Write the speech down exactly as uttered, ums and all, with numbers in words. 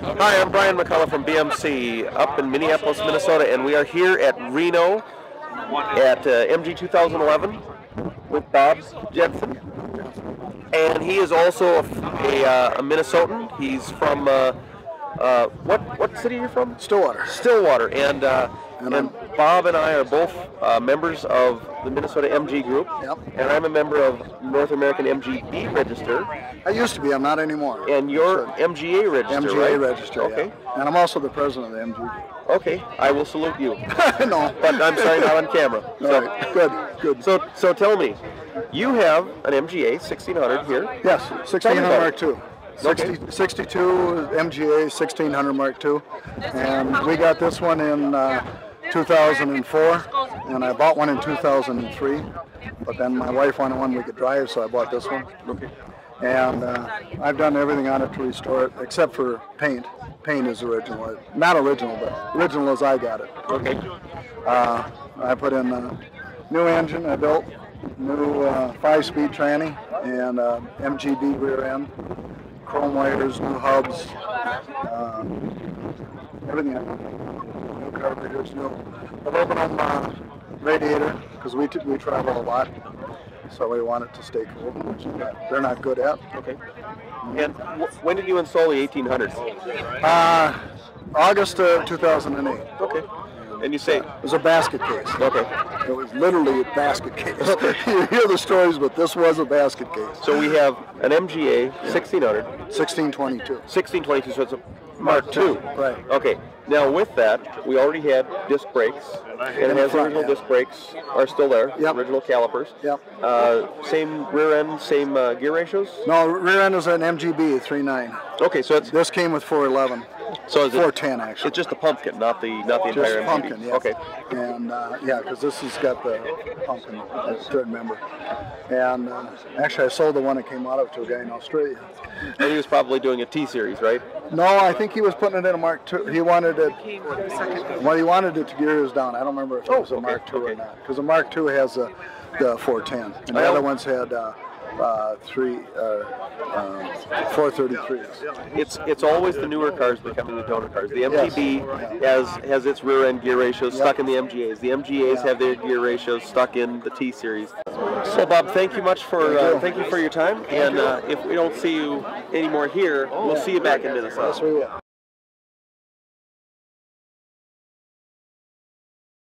Hi, I'm Brian McCullough from B M C up in Minneapolis, Minnesota, and we are here at Reno at uh, M G twenty eleven with Bob Jensen. And he is also a, a, uh, a Minnesotan. He's from, uh, uh, what what city are you from? Stillwater. Stillwater. And, uh, and, and Bob and I are both uh, members of the Minnesota M G Group. Yep. And I'm a member of North American M G B Register. I used to be. I'm not anymore. And you're M G A Register, M G A right? Register, okay. Yeah. And I'm also the president of the M G Group. Okay. I will salute you. No. But I'm sorry, not on camera. So. Right. Good, good. So, so tell me, you have an M G A sixteen hundred here. Yes, sixteen hundred Mark two. Okay. sixty, sixty-two M G A sixteen hundred Mark two. And we got this one in uh, two thousand four, and I bought one in two thousand three, but then my wife wanted one we could drive, so I bought this one. And uh, I've done everything on it to restore it, except for paint. Paint is original. Not original, but original as I got it. Okay. Uh, I put in a new engine I built, new uh, five-speed tranny, and uh, M G B rear end, chrome wires, new hubs, uh, everything I did. New carburetors, new aluminum uh, radiator, because we, we travel a lot. So we want it to stay cool, which they're not good at. Okay. And w when did you install the eighteen hundred? Uh, August of two thousand eight. Okay. And you say? It was a basket case. Okay. It was literally a basket case. Okay. You hear the stories, but this was a basket case. So we have an M G A yeah. sixteen hundred. sixteen twenty-two. sixteen twenty-two, so it's a Mark two. Right. Okay. Now with that, we already had disc brakes, and it has original disc brakes are still there, yep. Original calipers. Yep. Uh, same rear end, same uh, gear ratios? No, rear end is an M G B three nine. Okay, so it's... This came with four eleven. So is four ten, actually. It's just the pumpkin, not the not the just entire M G B. Pumpkin, yes. Okay. And uh, yeah, because this has got the pumpkin, I still remember. And uh, actually, I sold the one it came out of to a guy in Australia. And he was probably doing a T series, right? No, I think he was putting it in a Mark two. He wanted it. Well, he wanted it to gears down. I don't remember if it oh, was a okay. Mark two okay. or not, because a Mark two has a, the four ten, and the other ones had. Uh, Uh, three, uh, uh, four thirty-threes. It's it's always the newer cars becoming the donor cars. The M G B yes. has has its rear end gear ratios yep. stuck in the M G As. The M G As yep. have their gear ratios stuck in the T series. So Bob, thank you much for thank, uh, you. thank you for your time. Thank and you. Uh, if we don't see you anymore here, we'll see you back in Minnesota.